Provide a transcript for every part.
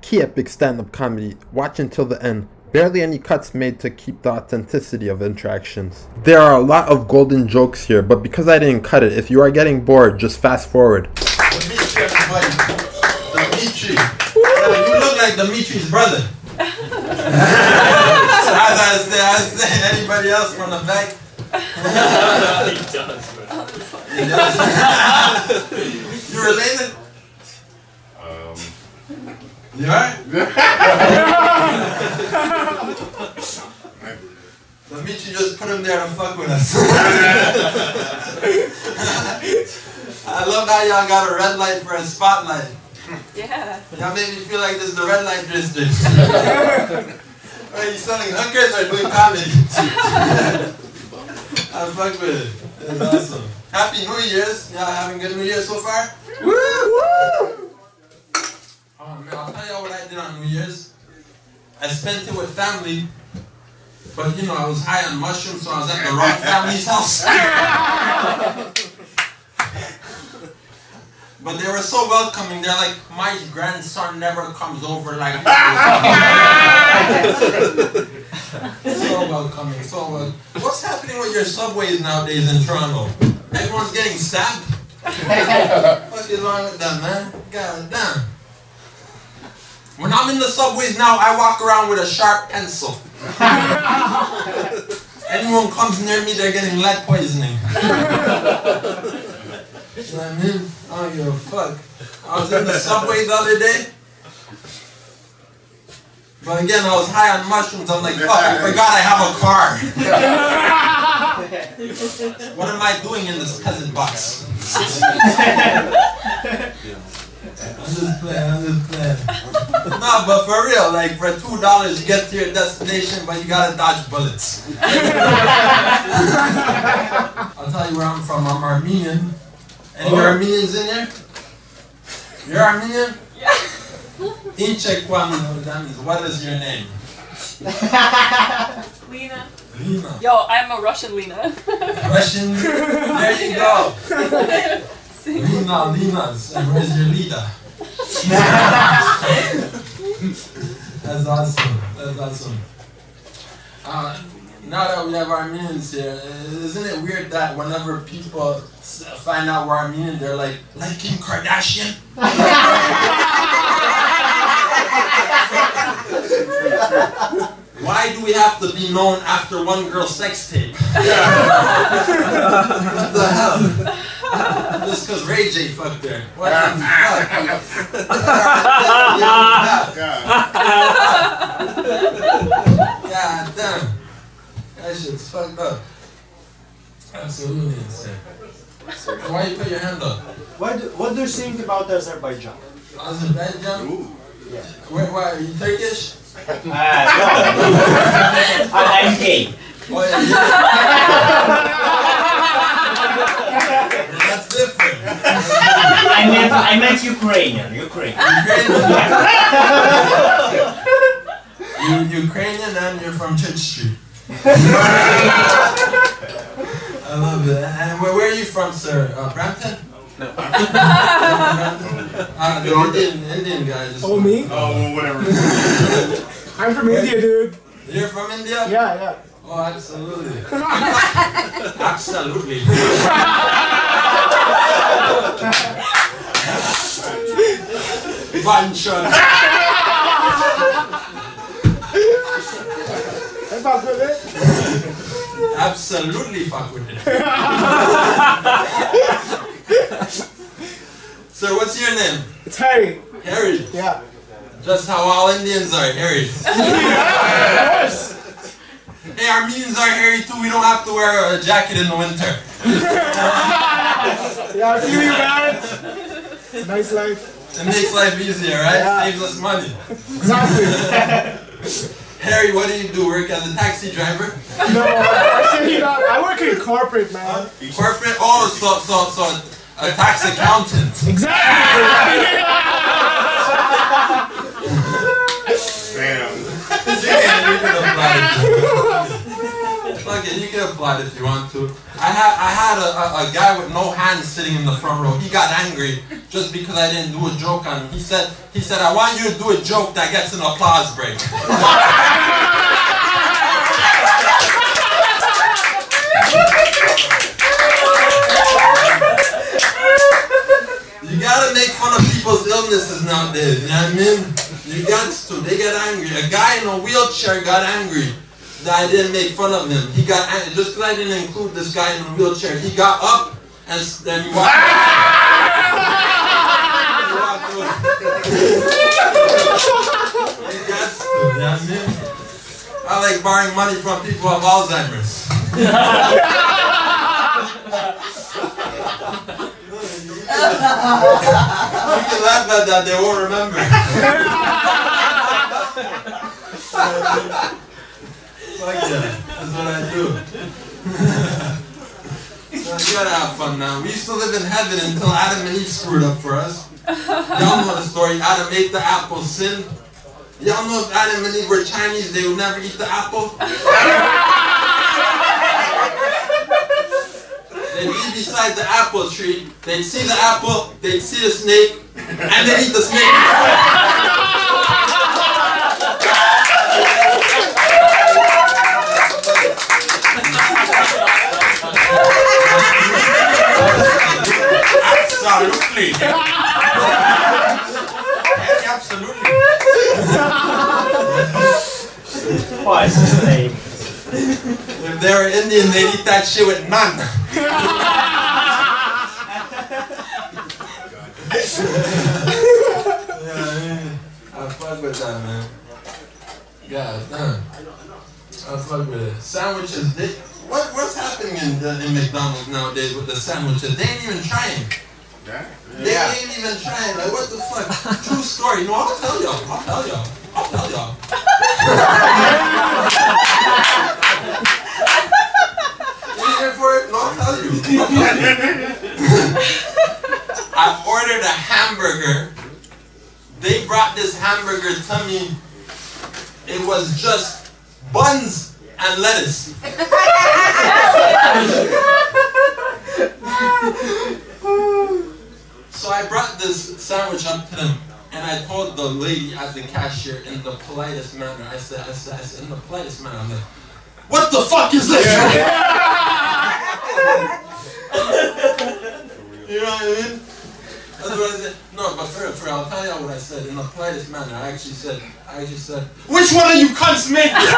KeyEpic stand-up comedy, watch until the end. Barely any cuts made to keep the authenticity of interactions. There are a lot of golden jokes here, but because I didn't cut it, if you are getting bored, just fast forward. Dimitri, everybody. Dimitri. You look like Dimitri's brother. As anybody else from the back. He does, bro. He does. You related? You alright? Dimitri just put him there to fuck with us. I love how y'all got a red light for a spotlight. Yeah. Y'all made me feel like this is the red light district. Are you selling hookers or doing comedy? I fuck with it. It's awesome. Happy New Year's. Y'all having a good New Year so far? Woo! Woo! I'll tell y'all what I did on New Year's. I spent it with family, but you know, I was high on mushrooms, so I was at the wrong family's house. But they were so welcoming, they're like, my grandson never comes over like So welcoming, so welcoming. What's happening with your subways nowadays in Toronto? Everyone's getting stabbed? What is wrong with that, man? God damn. When I'm in the subways now, I walk around with a sharp pencil. Anyone comes near me, they're getting lead poisoning. You know what I mean? I don't give a fuck. I was in the subway the other day. But again, I was high on mushrooms. I'm like, fuck, I forgot I have a car. What am I doing in this peasant box? I'm just playing. Nah, but for real, like for $2 you get to your destination, but you gotta dodge bullets. I'll tell you where I'm from. I'm Armenian. Any Armenians in here? You're Armenian? Yeah. That means, what is your name? Lena. Lena. Yo, I'm a Russian Lena. Russian? There you go. Lena, Lena. Where's your leader? That's awesome. That's awesome. Now that we have Armenians here, isn't it weird that whenever people find out we're Armenian, they're like Kim Kardashian? Why do we have to be known after one girl's sex tape? What the hell? Just because Ray J fucked her. What the fuck? God damn. That shit's fucked up. Absolutely insane. Why you put your hand up? What do you think about Azerbaijan? Azerbaijan? Ooh. Yeah. Why are you Turkish? No. I'm gay. Oh, yeah, yeah. That's different. I meant Ukrainian. Yeah. You're Ukrainian and you're from Church Street. I love it. And where are you from, sir? Brampton? No. The Indian guy. Oh, me? Oh, whatever. I'm from India, dude. You're from India? Yeah. Oh, absolutely. Absolutely. One shot. Fuck with it? Absolutely fuck with it. Sir, what's your name? It's Harry. Harry? Yeah. Just how all Indians are, Harry. Yes. Hey, Armenians are hairy too. We don't have to wear a jacket in the winter. Yeah, I feel you, man. It's a nice life. It makes life easier, right? Yeah. Saves us money. Exactly. Harry, what do you do? Work as a taxi driver? No, actually not. I work in corporate, man. Corporate? Oh, so. A tax accountant. Exactly. Damn. Fuck it, you can apply it if you want to. I had a guy with no hands sitting in the front row. He got angry. just because I didn't do a joke on him. He said, I want you to do a joke that gets an applause break. You gotta make fun of people's illnesses nowadays, you know what I mean? You got to, they get angry. A guy in a wheelchair got angry that I didn't make fun of him. He got angry, just because I didn't include this guy in a wheelchair. He got up and then he walked I like borrowing money from people with Alzheimer's. You can laugh at that, they won't remember. Fuck yeah, that's what I do. So you gotta have fun now. We used to live in heaven until Adam and Eve screwed up for us. Y'all know the story. Adam ate the apple, sin. Y'all know if Adam and Eve were Chinese, they would never eat the apple. They'd be beside the apple tree, they'd see the apple, they'd see the snake, and they'd eat the snake. Absolutely. Hey, absolutely. Twice the snake. If they were Indian, they'd eat that shit with none. I fuck with that, man. God damn. I fuck with it. Sandwiches, what's happening in McDonald's nowadays with the sandwiches? They ain't even trying. Yeah. They ain't even trying. Like, what the fuck? True story. No, I'll tell y'all. I ordered a hamburger. They brought this hamburger to me. It was just buns and lettuce. So I brought this sandwich up to them, and I told the lady at the cashier in the politest manner. I said in the politest manner, I'm like, what the fuck is this? You know what I mean? That's what I said. No, but for I'll tell you what I said in the politest manner. I actually said, which one of you cunts made this?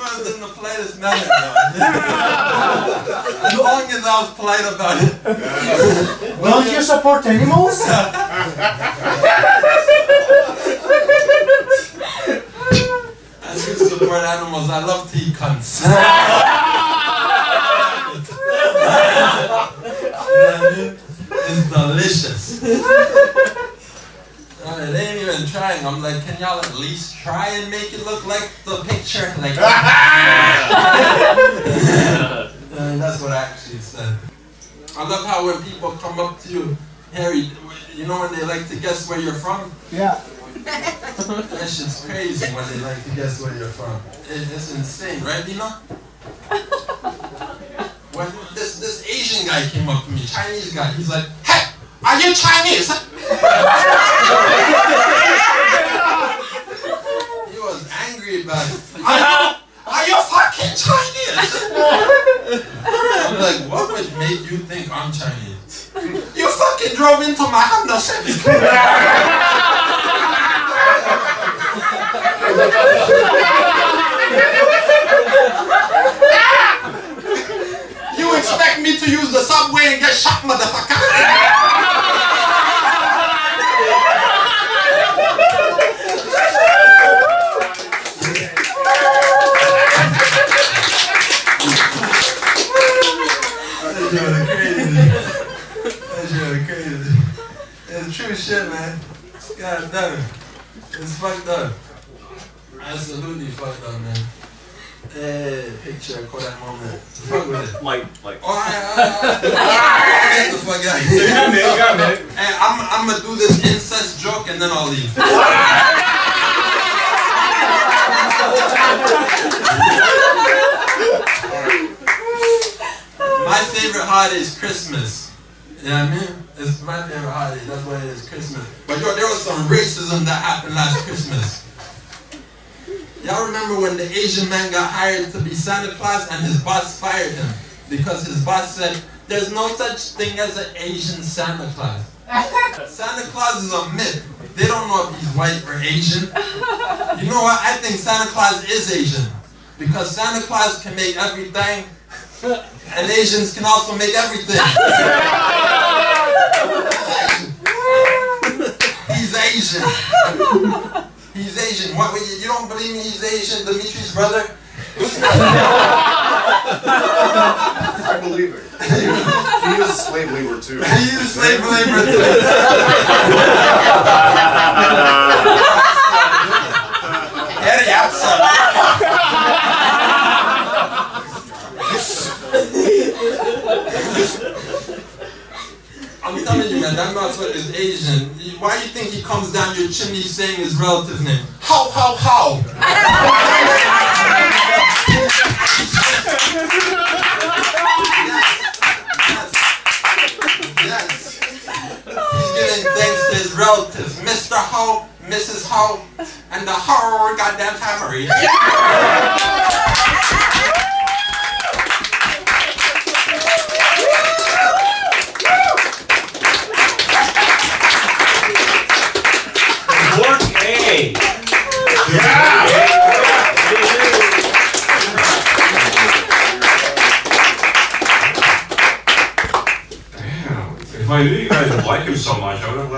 No, it was in the politest manner. As long as I was polite about it. Don't you support animals? I do support animals. I love to eat cunts. It's delicious. They ain't even trying. I'm like, can y'all at least try and make it look like the picture? Like, that's what I actually said. I love how when people come up to you, Harry, you know when they like to guess where you're from? Yeah. That shit's crazy when they like to guess where you're from. It's insane, right, Dina? This Asian guy came up to me, Chinese guy, he's like, hey, are you Chinese? He was angry about it. Are you fucking Chinese? I'm like, what would make you think I'm Chinese? You fucking drove into my Honda Civic. You expect me to use the subway and get shot, motherfucker? That's really crazy. It's true shit, man. God damn it. It's fucked up. Absolutely fucked up, man. Hey, picture, call that moment. Fuck with it. Like. Get the fuck out of here. You got it. Hey, I'm gonna do this incest joke and then I'll leave. My favorite holiday is Christmas. You know what I mean? It's my favorite holiday. That's why it is Christmas. But yo, there was some racism that happened last Christmas. Y'all remember when the Asian man got hired to be Santa Claus and his boss fired him because his boss said, "There's no such thing as an Asian Santa Claus." Santa Claus is a myth. They don't know if he's white or Asian. You know what? I think Santa Claus is Asian. Because Santa Claus can make everything, and Asians can also make everything. He's Asian. He's Asian. What, you don't believe me he's Asian, Dimitri's brother? I believe it. He was a slave labor too. He is a slave labor too. Eddie, I'm sorry. I'm telling you, man, that motherfucker is Asian. Why do you think he comes down your chimney saying his relative's name? How, how? Relatives, Mr. Ho, Mrs. Ho, and the whole goddamn family. Yeah. Hey. Yeah. Damn, if I knew you guys would like him so much, I would have